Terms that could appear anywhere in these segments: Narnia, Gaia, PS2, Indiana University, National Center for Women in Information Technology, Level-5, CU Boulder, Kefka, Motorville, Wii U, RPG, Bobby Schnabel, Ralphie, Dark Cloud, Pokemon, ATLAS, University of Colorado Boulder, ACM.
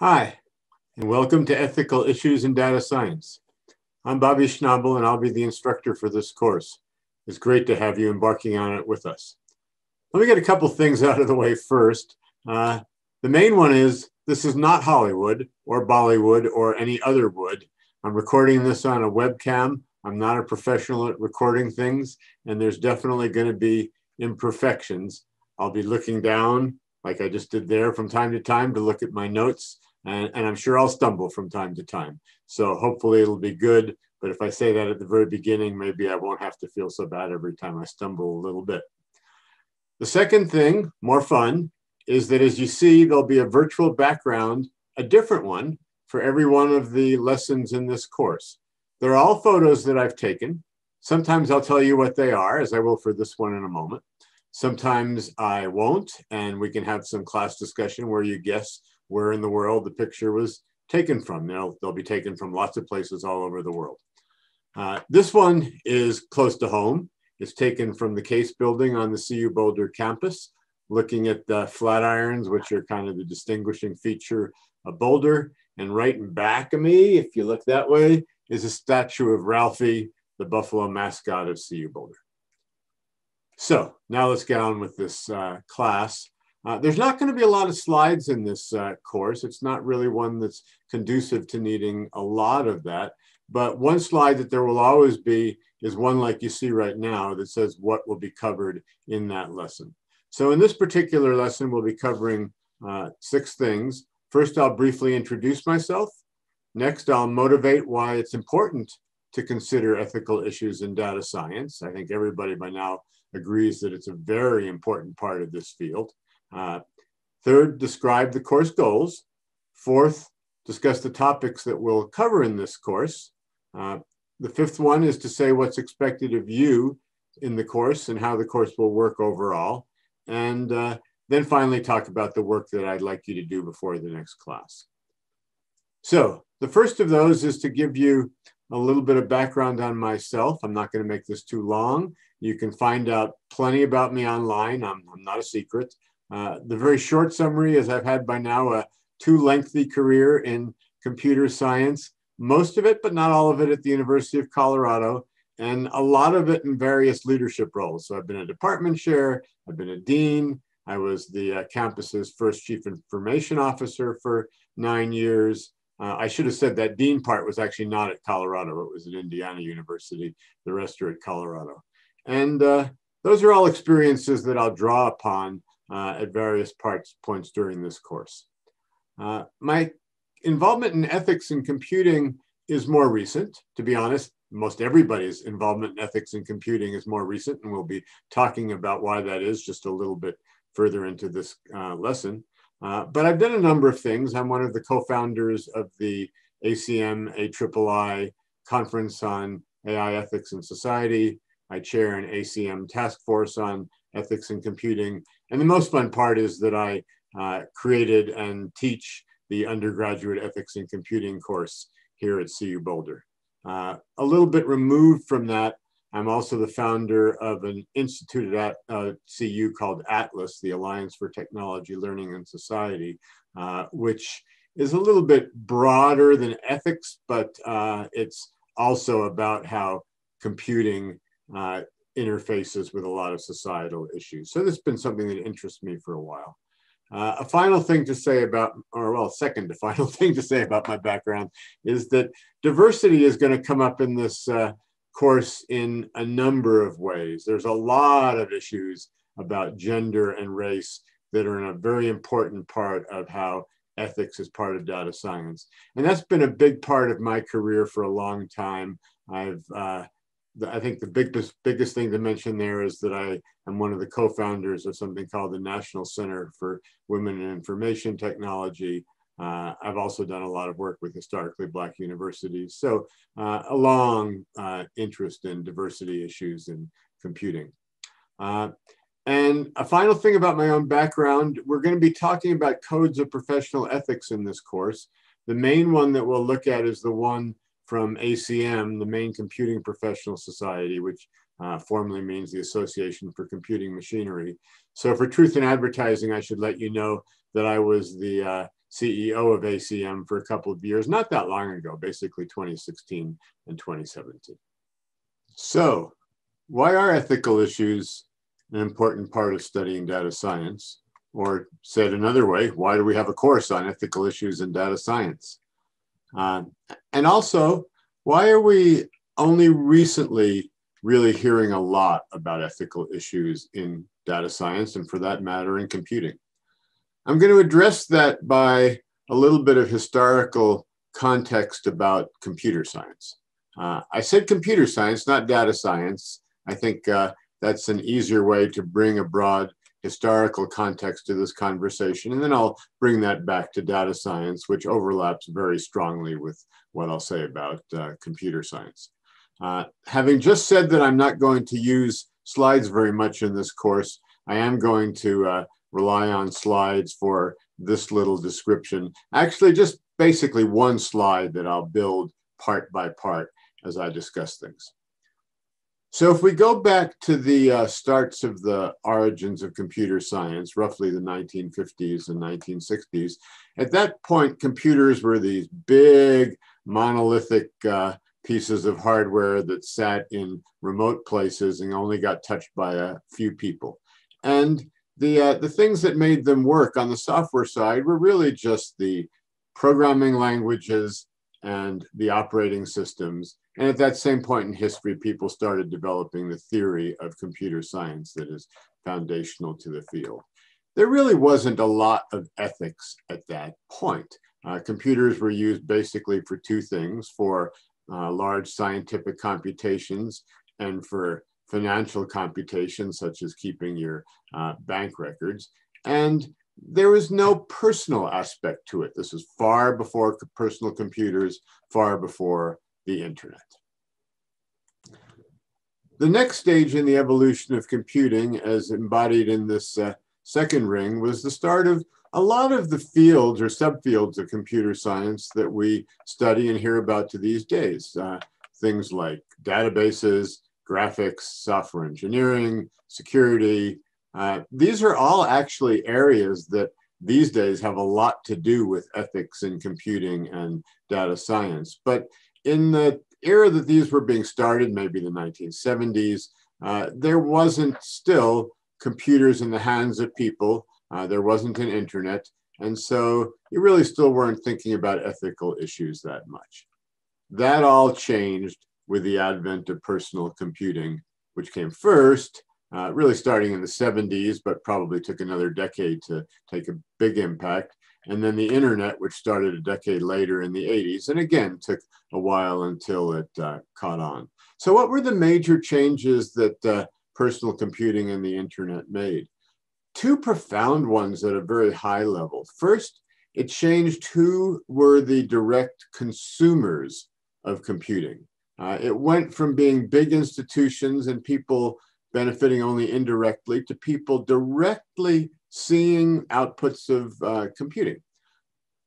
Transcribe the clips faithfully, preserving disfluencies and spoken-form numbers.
Hi, and welcome to Ethical Issues in Data Science. I'm Bobby Schnabel, and I'll be the instructor for this course. It's great to have you embarking on it with us. Let me get a couple things out of the way first. Uh, the main one is this is not Hollywood or Bollywood or any other wood. I'm recording this on a webcam. I'm not a professional at recording things, and there's definitely going to be imperfections. I'll be looking down, like I just did there, from time to time to look at my notes. And, and I'm sure I'll stumble from time to time. So hopefully it'll be good. But if I say that at the very beginning, maybe I won't have to feel so bad every time I stumble a little bit. The second thing, more fun, is that as you see, there'll be a virtual background, a different one, for every one of the lessons in this course. They're all photos that I've taken. Sometimes I'll tell you what they are, as I will for this one in a moment. Sometimes I won't, and we can have some class discussion where you guess where in the world the picture was taken from. They'll, they'll be taken from lots of places all over the world. Uh, this one is close to home. It's taken from the case building on the C U Boulder campus, looking at the flatirons, which are kind of the distinguishing feature of Boulder. And right in back of me, if you look that way, is a statue of Ralphie, the buffalo mascot of C U Boulder. So now let's get on with this uh, class. Uh, there's not going to be a lot of slides in this uh, course. It's not really one that's conducive to needing a lot of that. But one slide that there will always be is one like you see right now that says what will be covered in that lesson. So in this particular lesson, we'll be covering uh, six things. First, I'll briefly introduce myself. Next, I'll motivate why it's important to consider ethical issues in data science. I think everybody by now agrees that it's a very important part of this field. Uh, third, describe the course goals. Fourth, discuss the topics that we'll cover in this course. Uh, the fifth one is to say what's expected of you in the course and how the course will work overall. And uh, then finally talk about the work that I'd like you to do before the next class. So the first of those is to give you a little bit of background on myself. I'm not going to make this too long. You can find out plenty about me online. I'm, I'm not a secret. Uh, the very short summary is I've had by now a too lengthy career in computer science, most of it, but not all of it, at the University of Colorado, and a lot of it in various leadership roles. So I've been a department chair, I've been a dean, I was the uh, campus's first chief information officer for nine years. Uh, I should have said that dean part was actually not at Colorado, it was at Indiana University, the rest are at Colorado. And uh, those are all experiences that I'll draw upon Uh, at various parts points during this course. Uh, my involvement in ethics and computing is more recent. To be honest, most everybody's involvement in ethics and computing is more recent, and we'll be talking about why that is just a little bit further into this uh, lesson. Uh, but I've done a number of things. I'm one of the co-founders of the A C M A I I I Conference on A I Ethics and Society. I chair an A C M task force on ethics and computing. And the most fun part is that I uh, created and teach the undergraduate ethics and computing course here at C U Boulder. Uh, a little bit removed from that, I'm also the founder of an institute at uh, C U called ATLAS, the Alliance for Technology, Learning, and Society, uh, which is a little bit broader than ethics, but uh, it's also about how computing uh, interfaces with a lot of societal issues. So this has been something that interests me for a while. Uh, a final thing to say about, or well, second to final thing to say about my background is that diversity is going to come up in this uh, course in a number of ways. There's a lot of issues about gender and race that are in a very important part of how ethics is part of data science. And that's been a big part of my career for a long time. I've uh, I think the big, biggest thing to mention there is that I am one of the co-founders of something called the National Center for Women in Information Technology. Uh, I've also done a lot of work with historically Black universities. So uh, a long uh, interest in diversity issues in computing. Uh, and a final thing about my own background, we're going to be talking about codes of professional ethics in this course. The main one that we'll look at is the one from A C M, the main computing professional society, which uh, formally means the Association for Computing Machinery. So for truth in advertising, I should let you know that I was the uh, C E O of A C M for a couple of years, not that long ago, basically twenty sixteen and twenty seventeen. So why are ethical issues an important part of studying data science? Or said another way, why do we have a course on ethical issues in data science? Um, and also, why are we only recently really hearing a lot about ethical issues in data science, and for that matter, in computing? I'm going to address that by a little bit of historical context about computer science. Uh, I said computer science, not data science. I think uh, that's an easier way to bring a broad historical context to this conversation. And then I'll bring that back to data science, which overlaps very strongly with what I'll say about uh, computer science. Uh, having just said that I'm not going to use slides very much in this course, I am going to uh, rely on slides for this little description. Actually, just basically one slide that I'll build part by part as I discuss things. So if we go back to the uh, starts of the origins of computer science, roughly the nineteen fifties and nineteen sixties, at that point, computers were these big monolithic uh, pieces of hardware that sat in remote places and only got touched by a few people. And the, uh, the things that made them work on the software side were really just the programming languages and the operating systems. And at that same point in history, people started developing the theory of computer science that is foundational to the field. There really wasn't a lot of ethics at that point. Uh, computers were used basically for two things, for uh, large scientific computations and for financial computations, such as keeping your uh, bank records. And there was no personal aspect to it. This was far before personal computers, far before the internet. The next stage in the evolution of computing, as embodied in this uh, second ring, was the start of a lot of the fields or subfields of computer science that we study and hear about to these days. Uh, things like databases, graphics, software engineering, security. Uh, these are all actually areas that these days have a lot to do with ethics in computing and data science. But in the era that these were being started, maybe the nineteen seventies, uh, there wasn't still computers in the hands of people. Uh, there wasn't an internet. And so you really still weren't thinking about ethical issues that much. That all changed with the advent of personal computing, which came first, uh, really starting in the seventies, but probably took another decade to take a big impact. And then the internet, which started a decade later in the eighties, and again, took a while until it uh, caught on. So what were the major changes that uh, personal computing and the internet made? Two profound ones at a very high level. First, it changed who were the direct consumers of computing. Uh, it went from being big institutions and people benefiting only indirectly to people directly seeing outputs of uh, computing.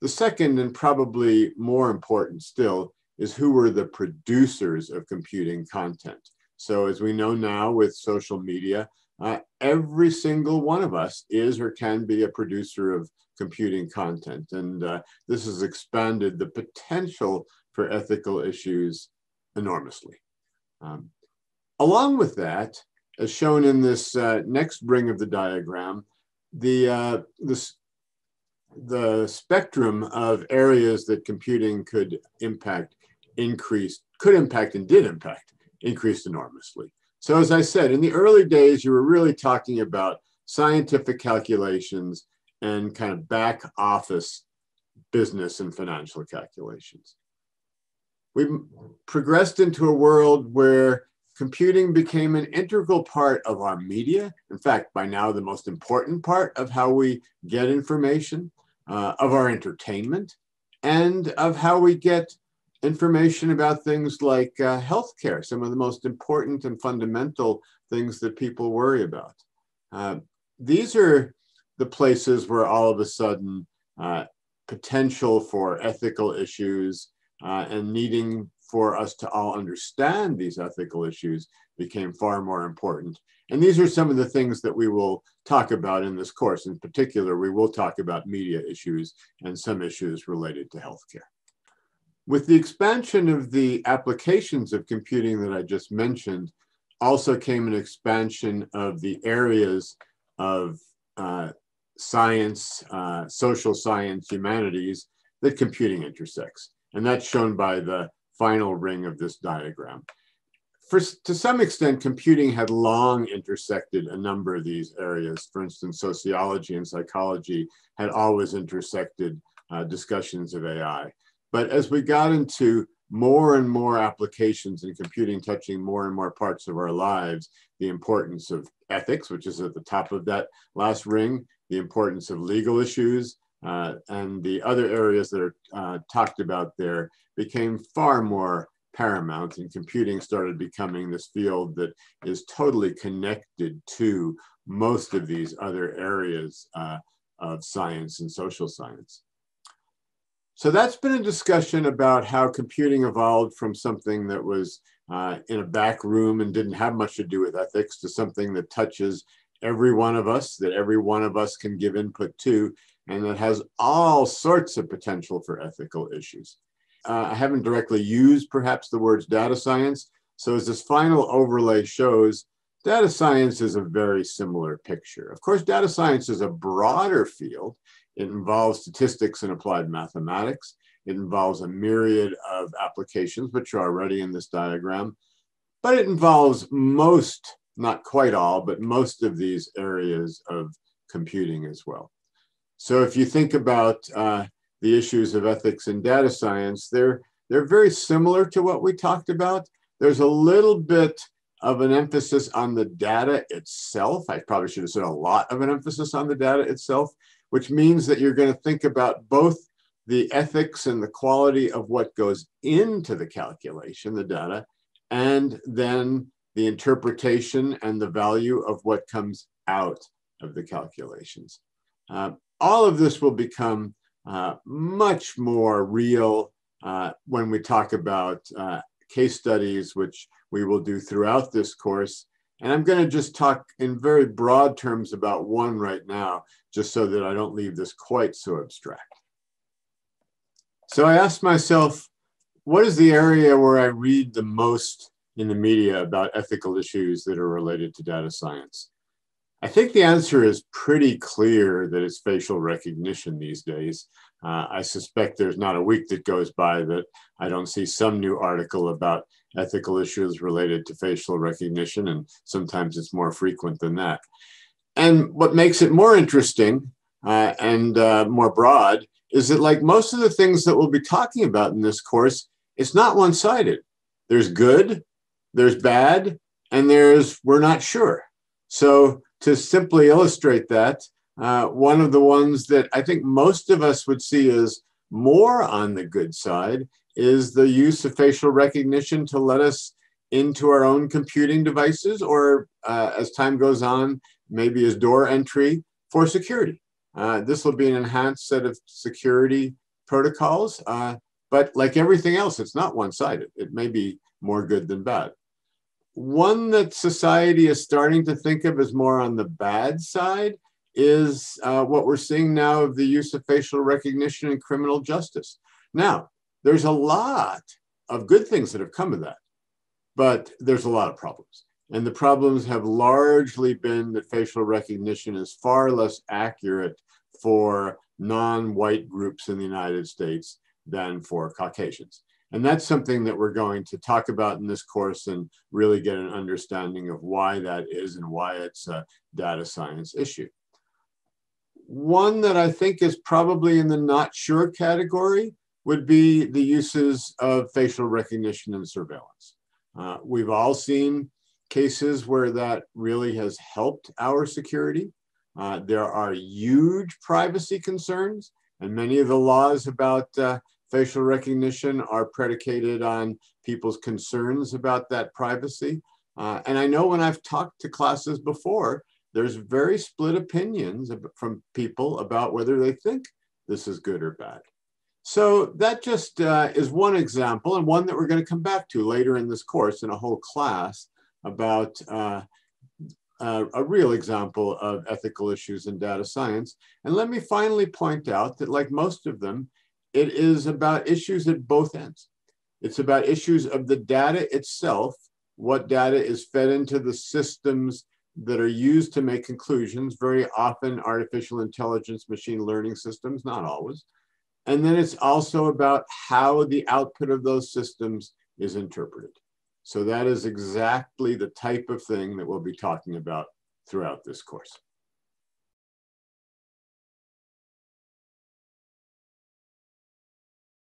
The second, and probably more important still, is who were the producers of computing content. So as we know now with social media, uh, every single one of us is or can be a producer of computing content. And uh, this has expanded the potential for ethical issues enormously. Um, along with that, as shown in this uh, next ring of the diagram, The, uh, the, the spectrum of areas that computing could impact increased, could impact and did impact, increased enormously. So as I said, in the early days, you were really talking about scientific calculations and kind of back office business and financial calculations. We progressed into a world where computing became an integral part of our media. In fact, by now, the most important part of how we get information, uh, of our entertainment, and of how we get information about things like uh, healthcare, some of the most important and fundamental things that people worry about. Uh, these are the places where all of a sudden uh, potential for ethical issues uh, and needing for us to all understand these ethical issues became far more important. And these are some of the things that we will talk about in this course. In particular, we will talk about media issues and some issues related to healthcare. With the expansion of the applications of computing that I just mentioned, also came an expansion of the areas of uh, science, uh, social science, humanities that computing intersects. And that's shown by the final ring of this diagram. For, to some extent, computing had long intersected a number of these areas. For instance, sociology and psychology had always intersected uh, discussions of A I. But as we got into more and more applications in computing touching more and more parts of our lives, the importance of ethics, which is at the top of that last ring, the importance of legal issues, Uh, and the other areas that are uh, talked about there became far more paramount, and computing started becoming this field that is totally connected to most of these other areas uh, of science and social science. So that's been a discussion about how computing evolved from something that was uh, in a back room and didn't have much to do with ethics to something that touches every one of us, that every one of us can give input to, and that has all sorts of potential for ethical issues. Uh, I haven't directly used perhaps the words data science. So as this final overlay shows, data science is a very similar picture. Of course, data science is a broader field. It involves statistics and applied mathematics. It involves a myriad of applications, which are already in this diagram, but it involves most, not quite all, but most of these areas of computing as well. So if you think about uh, the issues of ethics and data science, they're, they're very similar to what we talked about. There's a little bit of an emphasis on the data itself. I probably should have said a lot of an emphasis on the data itself, which means that you're going to think about both the ethics and the quality of what goes into the calculation, the data, and then the interpretation and the value of what comes out of the calculations. Uh, All of this will become uh, much more real uh, when we talk about uh, case studies, which we will do throughout this course. And I'm going to just talk in very broad terms about one right now, just so that I don't leave this quite so abstract. So I asked myself, what is the area where I read the most in the media about ethical issues that are related to data science? I think the answer is pretty clear that it's facial recognition these days. Uh, I suspect there's not a week that goes by that I don't see some new article about ethical issues related to facial recognition, and sometimes it's more frequent than that. And what makes it more interesting uh, and uh, more broad is that, like most of the things that we'll be talking about in this course, it's not one-sided. There's good, there's bad, and there's we're not sure. So to simply illustrate that, uh, one of the ones that I think most of us would see is more on the good side is the use of facial recognition to let us into our own computing devices, or uh, as time goes on, maybe as door entry for security. Uh, this will be an enhanced set of security protocols, uh, but like everything else, it's not one-sided. It may be more good than bad. One that society is starting to think of as more on the bad side is uh, what we're seeing now of the use of facial recognition in criminal justice. Now, there's a lot of good things that have come of that, but there's a lot of problems. And the problems have largely been that facial recognition is far less accurate for non-white groups in the United States than for Caucasians. And that's something that we're going to talk about in this course and really get an understanding of why that is and why it's a data science issue. One that I think is probably in the not sure category would be the uses of facial recognition and surveillance. Uh, we've all seen cases where that really has helped our security. Uh, there are huge privacy concerns, and many of the laws about uh, facial recognition are predicated on people's concerns about that privacy. Uh, and I know when I've talked to classes before, there's very split opinions from people about whether they think this is good or bad. So that just uh, is one example, and one that we're going to come back to later in this course in a whole class about uh, uh, a real example of ethical issues in data science. And let me finally point out that, like most of them, it is about issues at both ends. It's about issues of the data itself, what data is fed into the systems that are used to make conclusions, very often artificial intelligence, machine learning systems, not always. And then it's also about how the output of those systems is interpreted. So that is exactly the type of thing that we'll be talking about throughout this course.